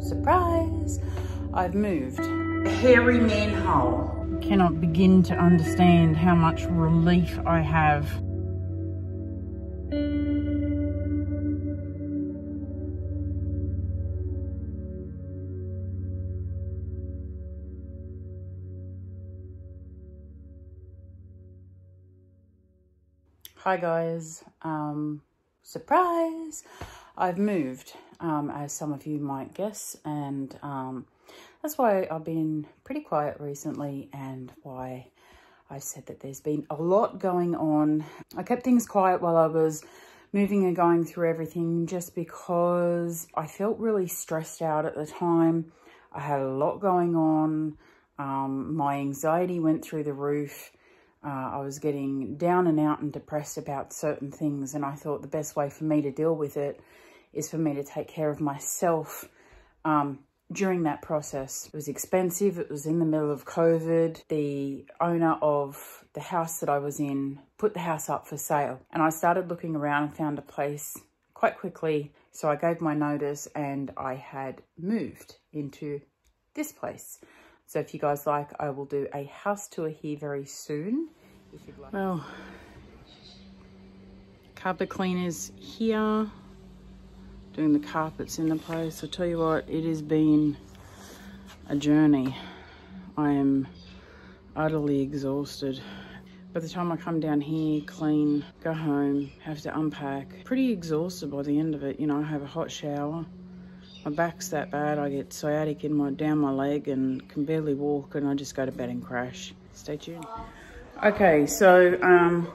Surprise! I've moved. A hairy manhole. I cannot begin to understand how much relief I have. Hi guys, surprise! I've moved, as some of you might guess, and that's why I've been pretty quiet recently and why I said that there's been a lot going on. I kept things quiet while I was moving and going through everything just because I felt really stressed out at the time. I had a lot going on. My anxiety went through the roof. I was getting down and out and depressed about certain things, and I thought the best way for me to deal with it is for me to take care of myself during that process. It was expensive. It was in the middle of COVID. The owner of the house that I was in put the house up for sale, and I started looking around and found a place quite quickly. So I gave my notice and I had moved into this place. So if you guys like, I will do a house tour here very soon. If you'd like. Well, carpet cleaners here, doing the carpets in the place. I'll tell you what, it has been a journey. I am utterly exhausted. By the time I come down here, clean, go home, have to unpack, pretty exhausted by the end of it. You know, I have a hot shower. My back's that bad, I get sciatic down my leg and can barely walk, and I just go to bed and crash. Stay tuned. Okay, so I'm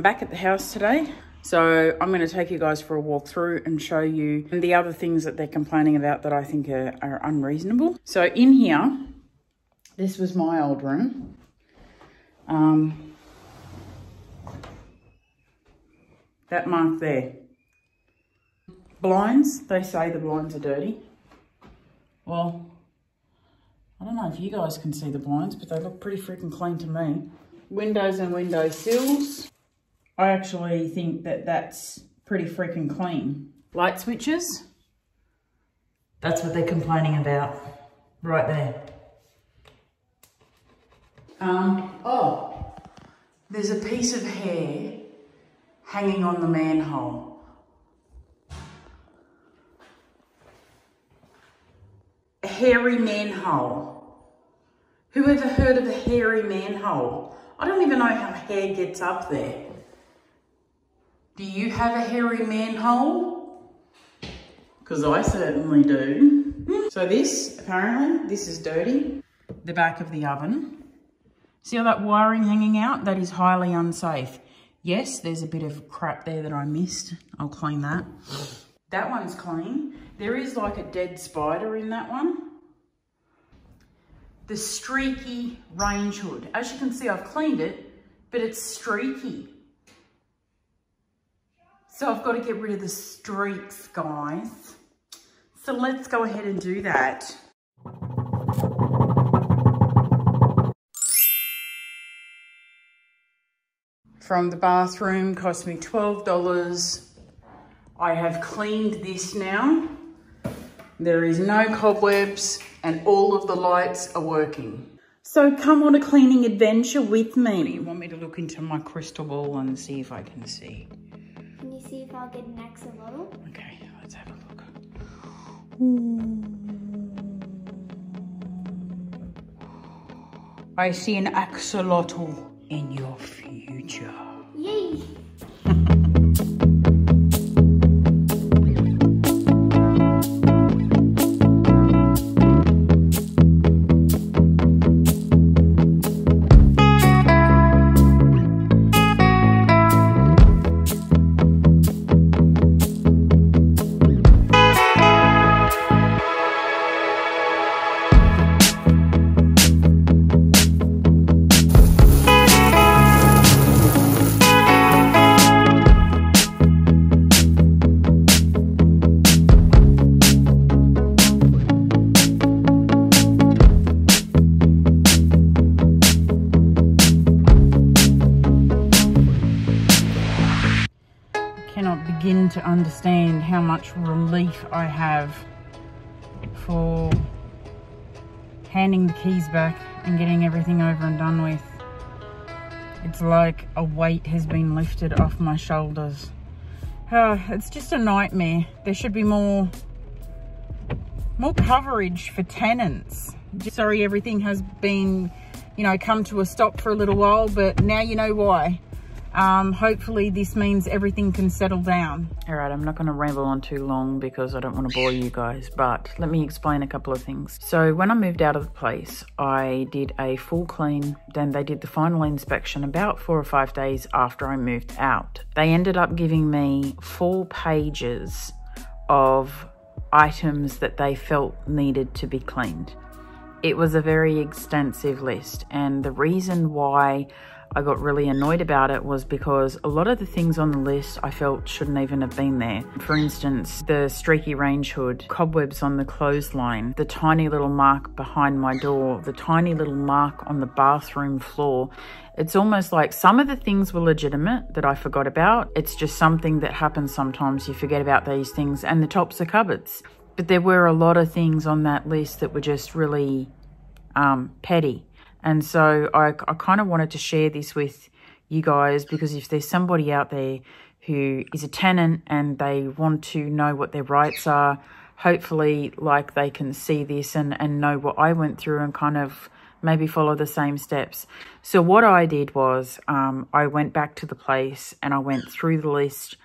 back at the house today. So I'm gonna take you guys for a walk through and show you the other things that they're complaining about that I think are unreasonable. So in here, this was my old room. That mark there. Blinds, they say the blinds are dirty. Well, I don't know if you guys can see the blinds, but they look pretty freaking clean to me. Windows and window sills. I actually think that that's pretty freaking clean. Light switches. That's what they're complaining about right there. Oh, there's a piece of hair hanging on the manhole. Hairy manhole. Whoever heard of a hairy manhole? I don't even know how hair gets up there. Do you have a hairy manhole? Because I certainly do. So this, apparently, this is dirty. The back of the oven. See all that wiring hanging out? That is highly unsafe. Yes, there's a bit of crap there that I missed. I'll clean that. That one's clean. There is like a dead spider in that one. The streaky range hood. As you can see, I've cleaned it, but it's streaky. So I've got to get rid of the streaks, guys. So let's go ahead and do that. From the bathroom, cost me $12. I have cleaned this now. There is no cobwebs and all of the lights are working. So come on a cleaning adventure with me. You want me to look into my crystal ball and see if I can see? Can you see if I'll get an axolotl? Okay, let's have a look. I see an axolotl in your future. Yay! Begin to understand how much relief I have for handing the keys back and getting everything over and done with. It's like a weight has been lifted off my shoulders. It's just a nightmare. There should be more coverage for tenants. Sorry, everything has been, you know, come to a stop for a little while, but now you know why. Hopefully this means everything can settle down. All right, I'm not going to ramble on too long because I don't want to bore you guys, but let me explain a couple of things. So when I moved out of the place, I did a full clean, then they did the final inspection about 4 or 5 days after I moved out. They ended up giving me 4 pages of items that they felt needed to be cleaned. It was a very extensive list, and the reason why I got really annoyed about it was because a lot of the things on the list I felt shouldn't even have been there. For instance, the streaky range hood, cobwebs on the clothesline, the tiny little mark behind my door, the tiny little mark on the bathroom floor. It's almost like some of the things were legitimate that I forgot about. It's just something that happens sometimes. You forget about these things, and the tops of cupboards. But there were a lot of things on that list that were just really petty. And so I kind of wanted to share this with you guys, because if there's somebody out there who is a tenant and they want to know what their rights are, hopefully like they can see this and know what I went through and kind of maybe follow the same steps. So what I did was I went back to the place and I went through the list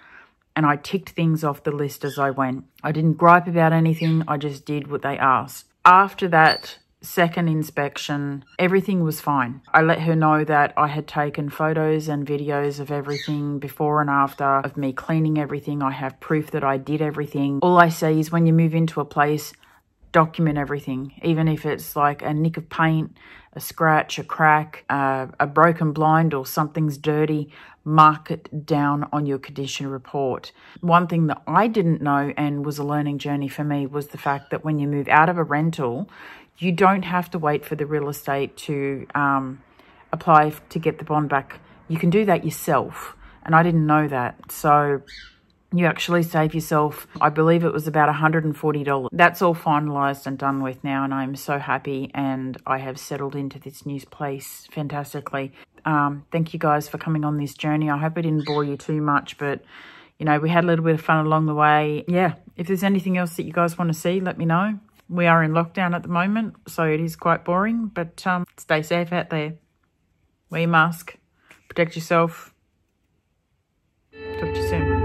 and I ticked things off the list as I went. I didn't gripe about anything. I just did what they asked. After that second inspection, everything was fine. I let her know that I had taken photos and videos of everything before and after, of me cleaning everything. I have proof that I did everything. All I say is, when you move into a place, document everything, even if it's like a nick of paint, a scratch, a crack, a broken blind, or something's dirty. Mark it down on your condition report. One thing that I didn't know and was a learning journey for me was the fact that when you move out of a rental, you don't have to wait for the real estate to apply to get the bond back. You can do that yourself. And I didn't know that. So you actually save yourself, I believe it was about $140. That's all finalized and done with now. And I'm so happy, and I have settled into this new place fantastically. Thank you guys for coming on this journey. I hope I didn't bore you too much, but you know, we had a little bit of fun along the way. Yeah, if there's anything else that you guys want to see, let me know. We are in lockdown at the moment, so it is quite boring, but stay safe out there. Wear your mask, protect yourself. Talk to you soon.